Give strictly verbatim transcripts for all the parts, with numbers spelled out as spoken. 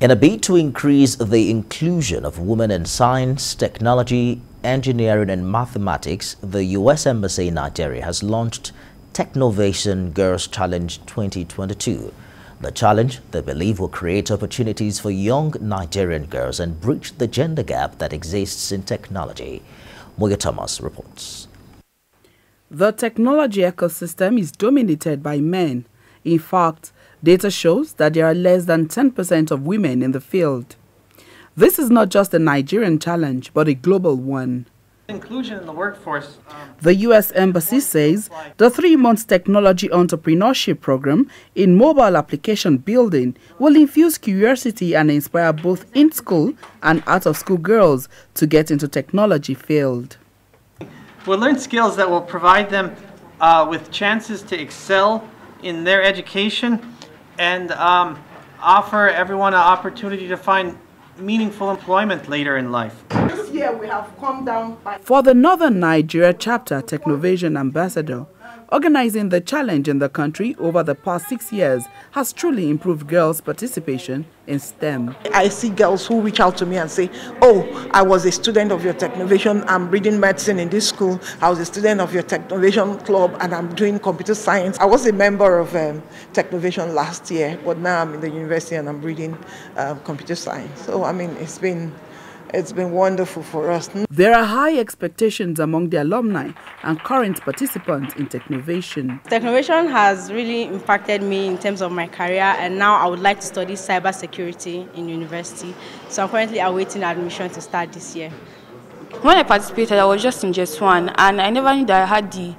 In a bid to increase the inclusion of women in science, technology, engineering and mathematics, the U S Embassy in Nigeria has launched Technovation Girls Challenge twenty twenty-two. The challenge, they believe, will create opportunities for young Nigerian girls and bridge the gender gap that exists in technology. Moya Thomas reports. The technology ecosystem is dominated by men. In fact, data shows that there are less than ten percent of women in the field. This is not just a Nigerian challenge, but a global one. Inclusion in the workforce. Um, the U S Embassy says the three-month technology entrepreneurship program in mobile application building will infuse curiosity and inspire both in-school and out-of-school girls to get into technology field. We'll learn skills that will provide them uh, with chances to excel in their education and um, offer everyone an opportunity to find meaningful employment later in life. This year we have come down by... For the Northern Nigeria chapter Technovation ambassador, organizing the challenge in the country over the past six years has truly improved girls' participation in STEM. I see girls who reach out to me and say, oh, I was a student of your Technovation, I'm reading medicine in this school, I was a student of your Technovation club and I'm doing computer science. I was a member of um, Technovation last year, but now I'm in the university and I'm reading uh, computer science. So, I mean, it's been... It's been wonderful for us. There are high expectations among the alumni and current participants in Technovation. Technovation has really impacted me in terms of my career, and now I would like to study cybersecurity in university. So I'm currently awaiting admission to start this year. When I participated, I was just in J S one, and I never knew that I had the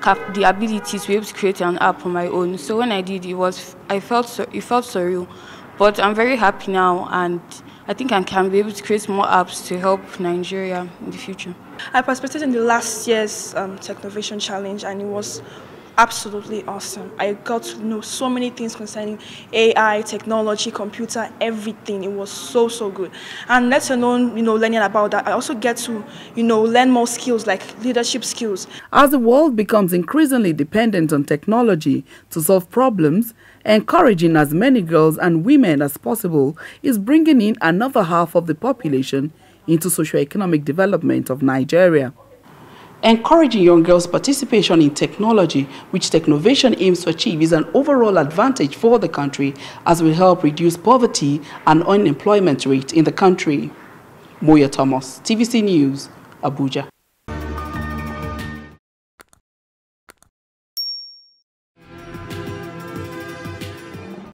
cap the ability to be able to create an app on my own. So when I did, it was I felt so, it felt surreal, but I'm very happy now and. I think I can be able to create more apps to help Nigeria in the future. I participated in the last year's um, Technovation Challenge and it was absolutely awesome. I got to know so many things concerning A I, technology, computer, everything. It was so, so good. And let alone, you know, learning about that, I also get to, you know, learn more skills like leadership skills. As the world becomes increasingly dependent on technology to solve problems, encouraging as many girls and women as possible is bringing in another half of the population into socio-economic development of Nigeria. Encouraging young girls' participation in technology, which Technovation aims to achieve, is an overall advantage for the country as it will help reduce poverty and unemployment rate in the country. Moya Thomas, T V C News, Abuja.